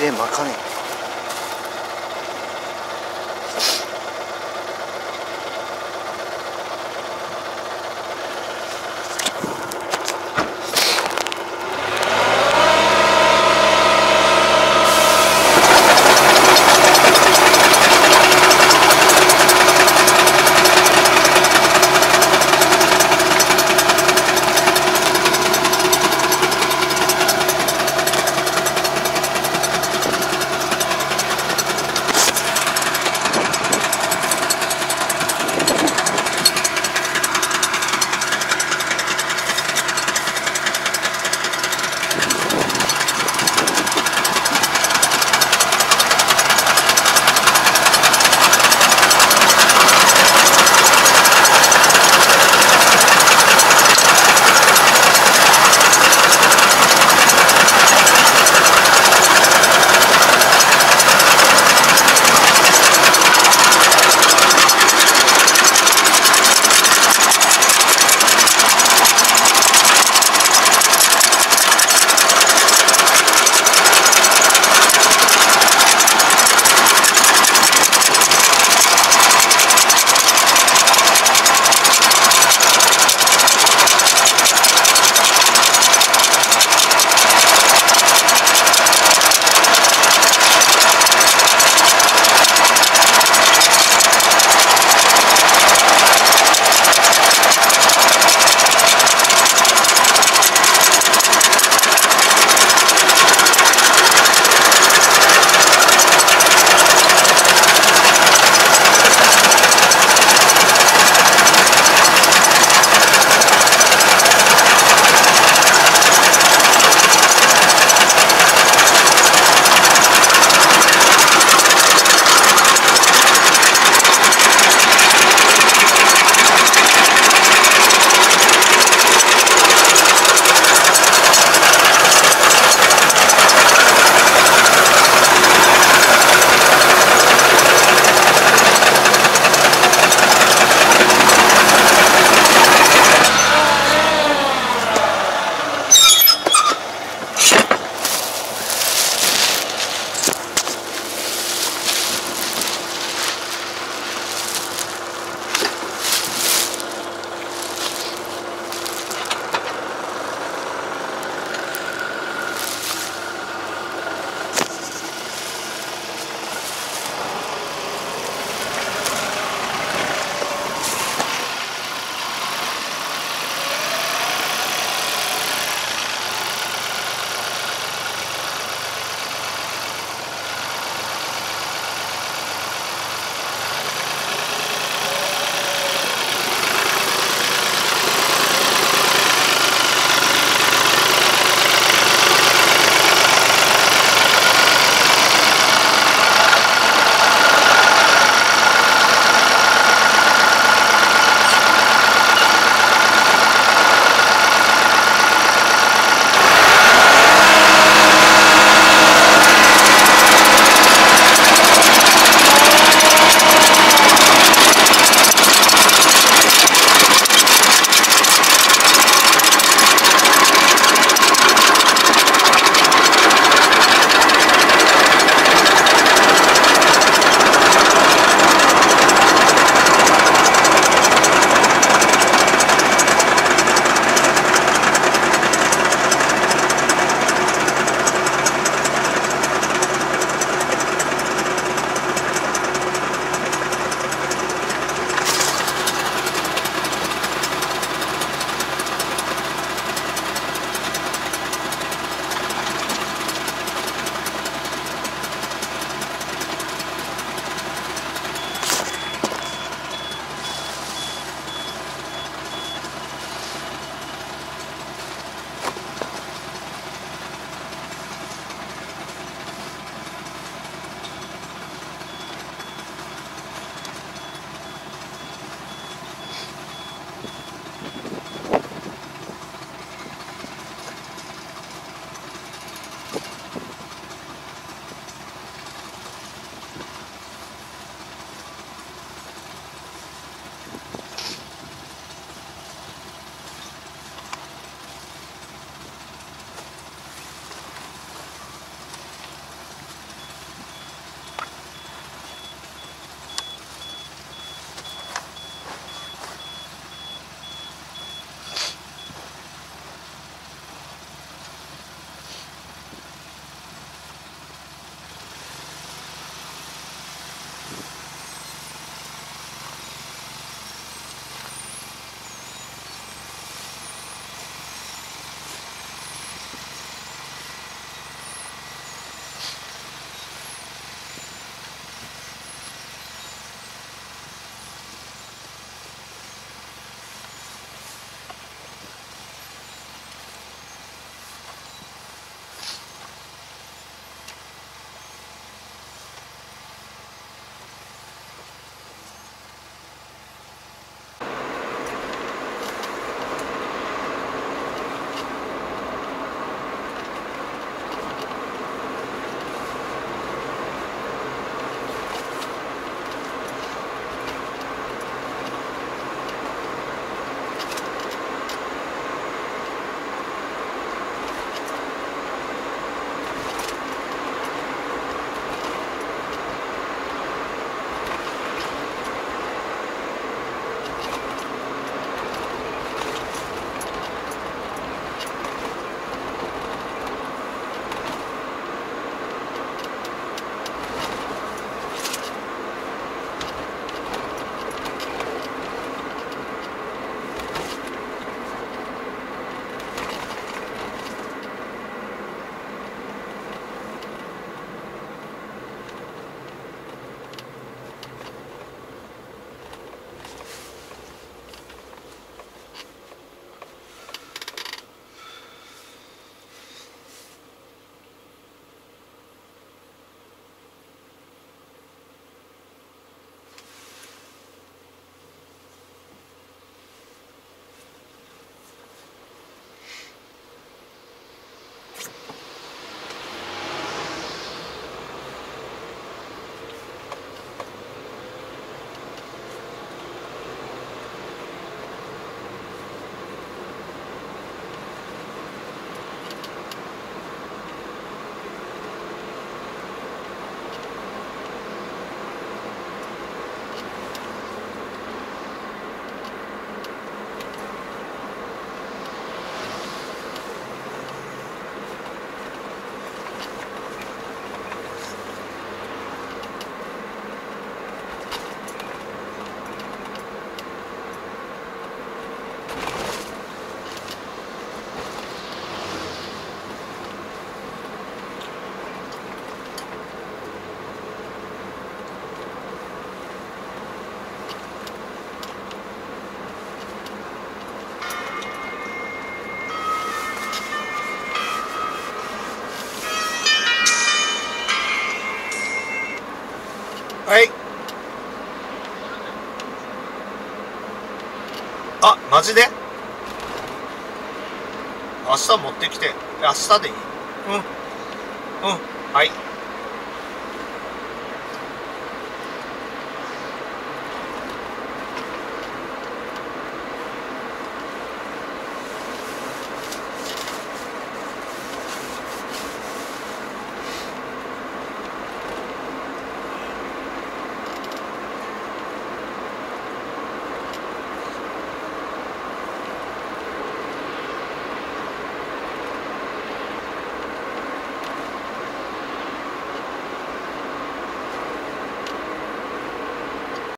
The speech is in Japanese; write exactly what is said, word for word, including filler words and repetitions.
で巻かねえ。あ、マジで明日持ってきて。明日でいい？うんうん、はい。